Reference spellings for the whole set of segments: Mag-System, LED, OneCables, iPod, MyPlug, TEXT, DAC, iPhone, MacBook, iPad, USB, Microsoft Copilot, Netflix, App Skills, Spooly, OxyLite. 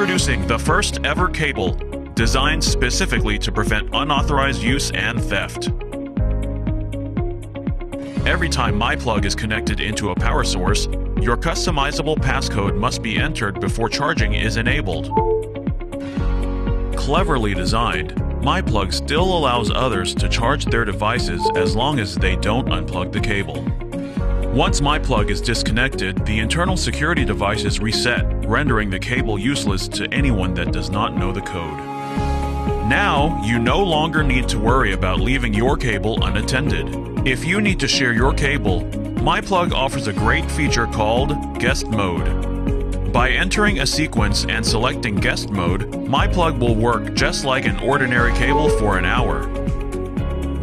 Introducing the first ever cable, designed specifically to prevent unauthorized use and theft. Every time MyPlug is connected into a power source, your customizable passcode must be entered before charging is enabled. Cleverly designed, MyPlug still allows others to charge their devices as long as they don't unplug the cable. Once MyPlug is disconnected, the internal security device is reset, rendering the cable useless to anyone that does not know the code. Now, you no longer need to worry about leaving your cable unattended. If you need to share your cable, MyPlug offers a great feature called Guest Mode. By entering a sequence and selecting Guest Mode, MyPlug will work just like an ordinary cable for an hour.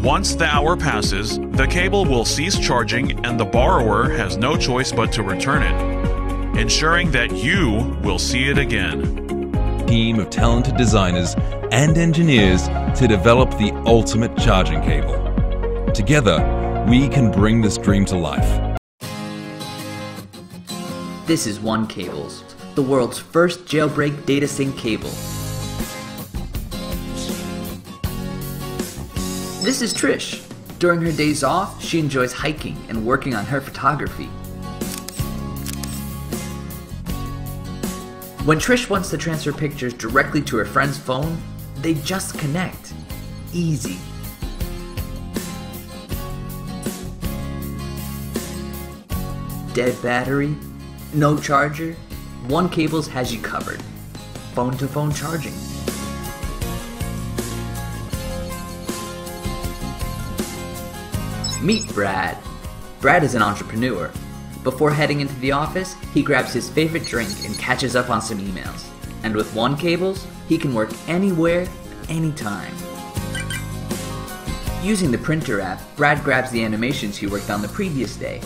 Once the hour passes, the cable will cease charging and the borrower has no choice but to return it, ensuring that you will see it again. A team of talented designers and engineers to develop the ultimate charging cable. Together, we can bring this dream to life. This is OneCables, the world's first jailbreak data sync cable. This is Trish. During her days off, she enjoys hiking and working on her photography. When Trish wants to transfer pictures directly to her friend's phone, they just connect. Easy. Dead battery, no charger, OneCables has you covered. Phone-to-phone charging. Meet Brad. Brad is an entrepreneur. Before heading into the office, he grabs his favorite drink and catches up on some emails. And with OneCables, he can work anywhere, anytime. Using the printer app, Brad grabs the animations he worked on the previous day.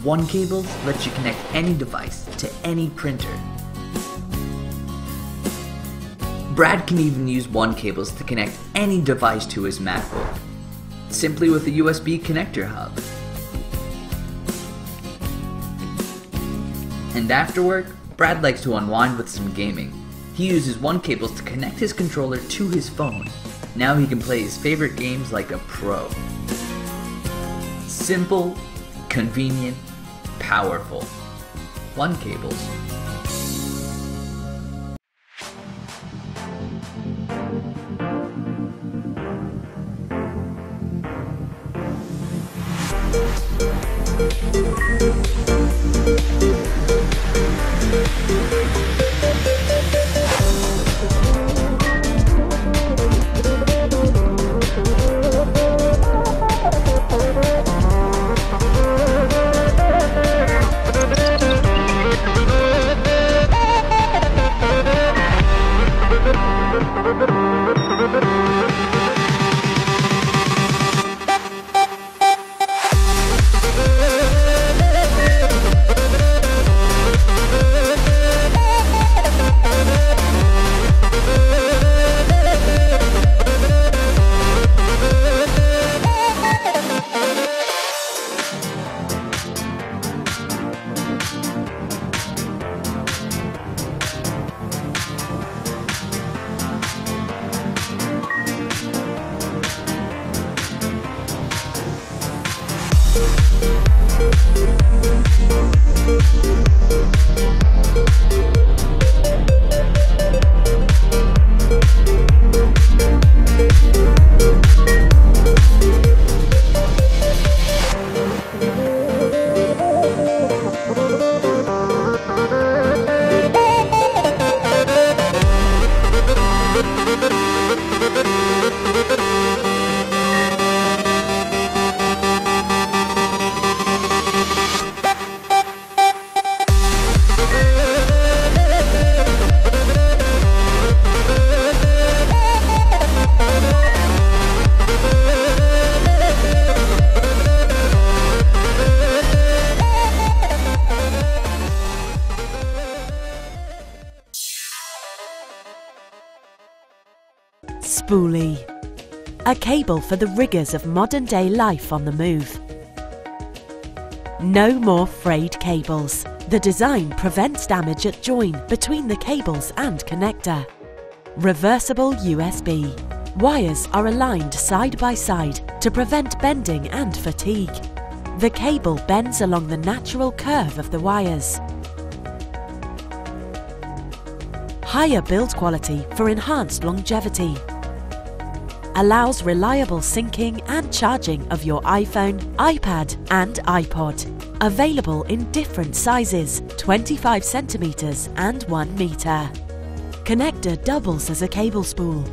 OneCables lets you connect any device to any printer. Brad can even use OneCables to connect any device to his MacBook, simply with the USB connector hub. And after work, Brad likes to unwind with some gaming. He uses OneCables to connect his controller to his phone. Now he can play his favorite games like a pro. Simple, convenient, powerful. OneCables. Spooly, a cable for the rigors of modern-day life on the move. No more frayed cables, The design prevents damage at join between the cables and connector. Reversible USB. Wires are aligned side by side to prevent bending and fatigue. The cable bends along the natural curve of the wires. Higher build quality for enhanced longevity. Allows reliable syncing and charging of your iPhone, iPad and iPod. Available in different sizes, 25 centimeters and 1 meter. Connector doubles as a cable spool.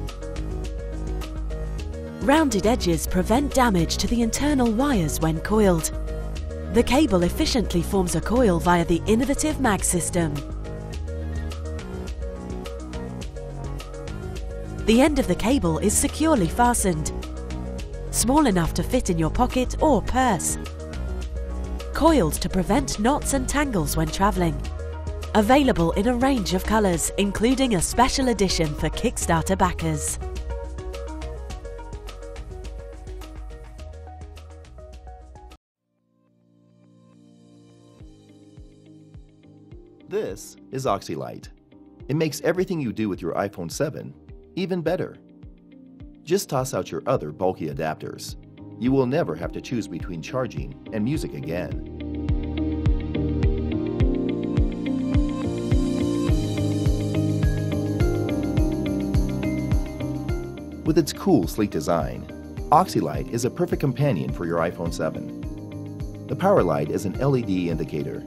Rounded edges prevent damage to the internal wires when coiled. The cable efficiently forms a coil via the innovative mag system. The end of the cable is securely fastened, small enough to fit in your pocket or purse, coiled to prevent knots and tangles when travelling. Available in a range of colours, including a special edition for Kickstarter backers. This is OxyLite. It makes everything you do with your iPhone 7 even better. Just toss out your other bulky adapters. You will never have to choose between charging and music again. With its cool, sleek design, OxyLite is a perfect companion for your iPhone 7. The power light is an LED indicator.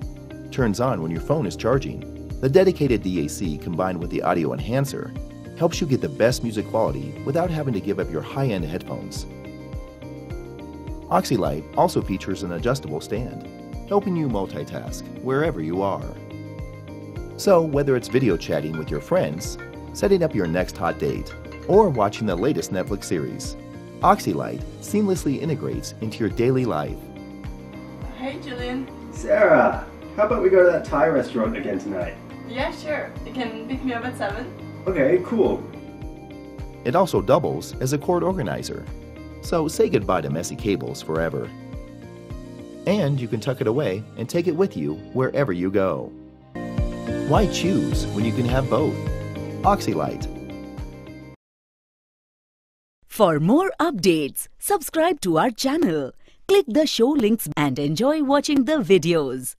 Turns on when your phone is charging. The dedicated DAC combined with the audio enhancer helps you get the best music quality without having to give up your high-end headphones. OxyLite also features an adjustable stand, helping you multitask wherever you are. So whether it's video chatting with your friends, setting up your next hot date, or watching the latest Netflix series, OxyLite seamlessly integrates into your daily life. Hey Julian. Sarah, how about we go to that Thai restaurant again tonight? Yeah, sure. You can pick me up at 7. Okay, cool. It also doubles as a cord organizer, so say goodbye to messy cables forever. And you can tuck it away and take it with you wherever you go. Why choose when you can have both? OxyLite. For more updates, subscribe to our channel, click the show links and enjoy watching the videos.